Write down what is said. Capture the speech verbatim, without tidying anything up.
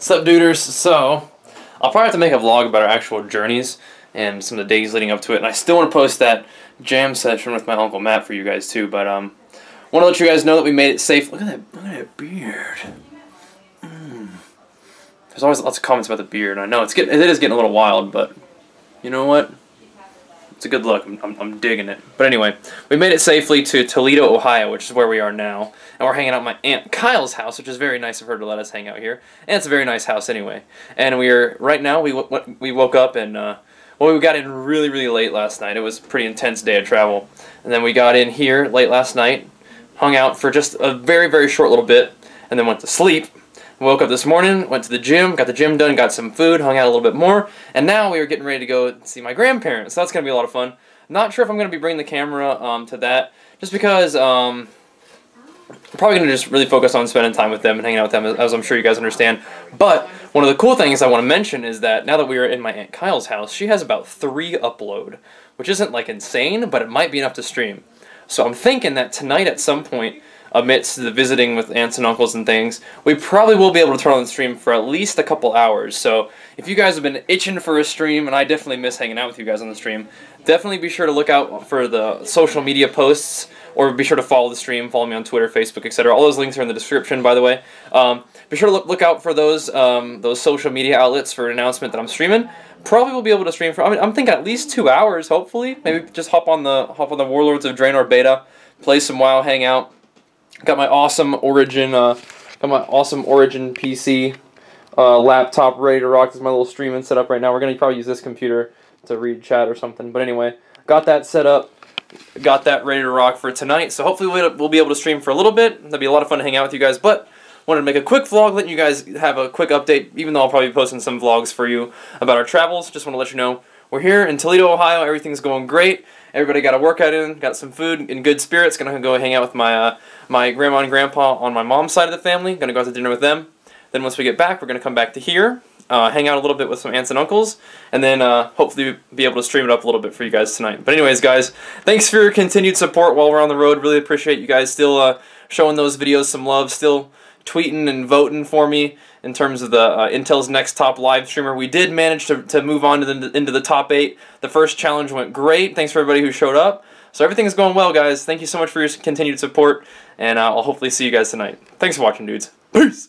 Sup duders, so I'll probably have to make a vlog about our actual journeys and some of the days leading up to it, and I still want to post that jam session with my Uncle Matt for you guys too, but um, want to let you guys know that we made it safe. Look at that, look at that beard. Mm. There's always lots of comments about the beard, I know, it's getting, it is getting a little wild, but you know what? It's a good look. I'm, I'm, I'm digging it. But anyway, we made it safely to Toledo, Ohio, which is where we are now. And we're hanging out at my Aunt Kyle's house, which is very nice of her to let us hang out here. And it's a very nice house anyway. And we are, right now, we w we woke up and, uh, well, we got in really, really late last night. It was a pretty intense day of travel. And then we got in here late last night, hung out for just a very, very short little bit, and then went to sleep. Woke up this morning, went to the gym, got the gym done, got some food, hung out a little bit more, and now we are getting ready to go see my grandparents. So that's going to be a lot of fun. Not sure if I'm going to be bringing the camera um, to that, just because um, I'm probably going to just really focus on spending time with them and hanging out with them, as I'm sure you guys understand. But one of the cool things I want to mention is that now that we are in my Aunt Kyle's house, she has about three upload, which isn't like insane, but it might be enough to stream. So I'm thinking that tonight at some point, amidst the visiting with aunts and uncles and things, we probably will be able to turn on the stream for at least a couple hours. So if you guys have been itching for a stream, and I definitely miss hanging out with you guys on the stream, definitely be sure to look out for the social media posts, or be sure to follow the stream, follow me on Twitter, Facebook, et cetera. All those links are in the description, by the way. Um, be sure to look, look out for those um, those social media outlets for an announcement that I'm streaming. Probably will be able to stream for, I mean, I'm thinking at least two hours, hopefully. Maybe just hop on the hop on the Warlords of Draenor beta, play some WoW, hang out. Got my awesome Origin, uh, got my awesome Origin P C uh, laptop ready to rock. This is my little streaming setup right now. We're gonna probably use this computer to read chat or something. But anyway, got that set up, got that ready to rock for tonight. So hopefully we'll be able to stream for a little bit. That'd be a lot of fun to hang out with you guys. But wanted to make a quick vlog, letting you guys have a quick update. Even though I'll probably be posting some vlogs for you about our travels, just want to let you know we're here in Toledo, Ohio. Everything's going great. Everybody got a workout in, got some food, in good spirits. Gonna go hang out with my uh, my grandma and grandpa on my mom's side of the family. Gonna go out to dinner with them. Then once we get back, we're gonna come back to here, uh, hang out a little bit with some aunts and uncles, and then uh, hopefully be able to stream it up a little bit for you guys tonight. But anyways, guys, thanks for your continued support while we're on the road. Really appreciate you guys still uh, showing those videos some love, still tweeting and voting for me in terms of the uh, Intel's Next Top Live Streamer. We did manage to, to move on to the, into the top eight. The first challenge went great. Thanks for everybody who showed up. So everything's going well, guys. Thank you so much for your continued support, and uh, I'll hopefully see you guys tonight. Thanks for watching, dudes. Peace!